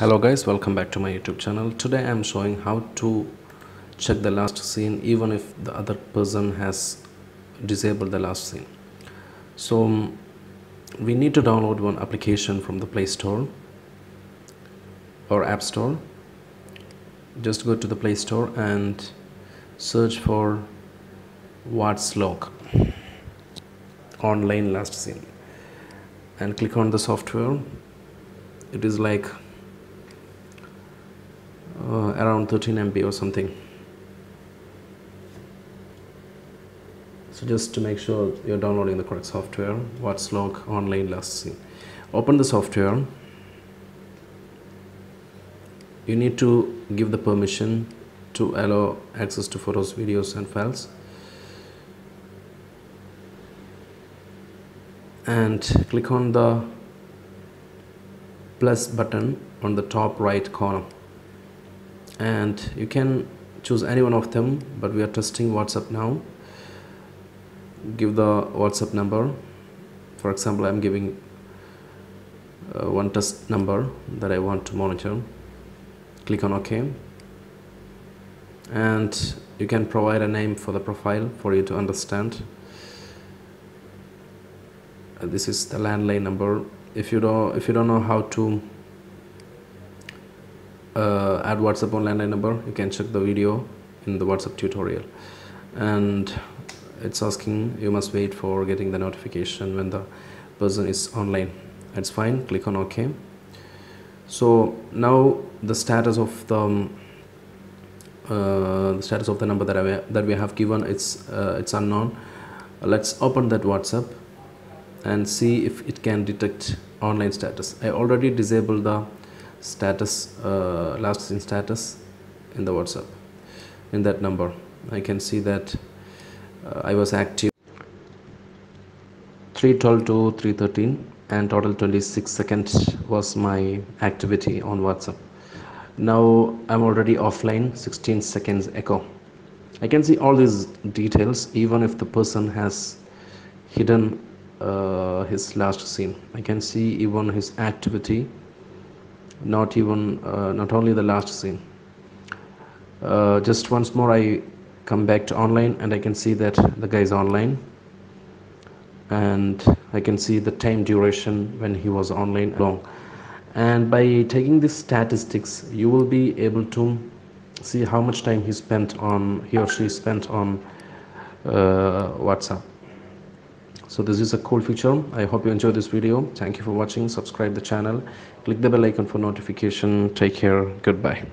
Hello guys, welcome back to my YouTube channel. Today I'm showing how to check the last seen even if the other person has disabled the last seen. So we need to download one application from the Play Store or App Store. Just go to the Play Store and search for WhatsApp Online Last Seen and click on the software. It is like around 13 MB or something. So just to make sure you're downloading the correct software, WhatsApp Online Last Seen. Open the software. You need to give the permission to allow access to photos, videos and files. And click on the plus button on the top right corner. And you can choose any one of them, but we are testing WhatsApp now. Give the WhatsApp number. For example, I'm giving one test number that I want to monitor. Click on OK. And you can provide a name for the profile for you to understand. This is the landline number. If you don't know how to add WhatsApp on landline number, you can check the video in the WhatsApp tutorial. And it's asking you must wait for getting the notification when the person is online. That's fine. Click on OK. So now the status of the number that we have given, it's unknown. Let's open that WhatsApp and see if it can detect online status. I already disabled the status, last seen status in the WhatsApp, in that number. I can see that I was active 3:12 to 3:13 and total 26 seconds was my activity on WhatsApp. Now I'm already offline, 16 seconds echo. I can see all these details even if the person has hidden his last seen. I can see even his activity, not only the last seen. Just once more I come back to online and I can see that the guy is online, and I can see the time duration when he was online long. And by taking these statistics you will be able to see how much time he or she spent on WhatsApp. So this is a cool feature. I hope you enjoyed this video. Thank you for watching. Subscribe the channel. Click the bell icon for notification. Take care. Goodbye.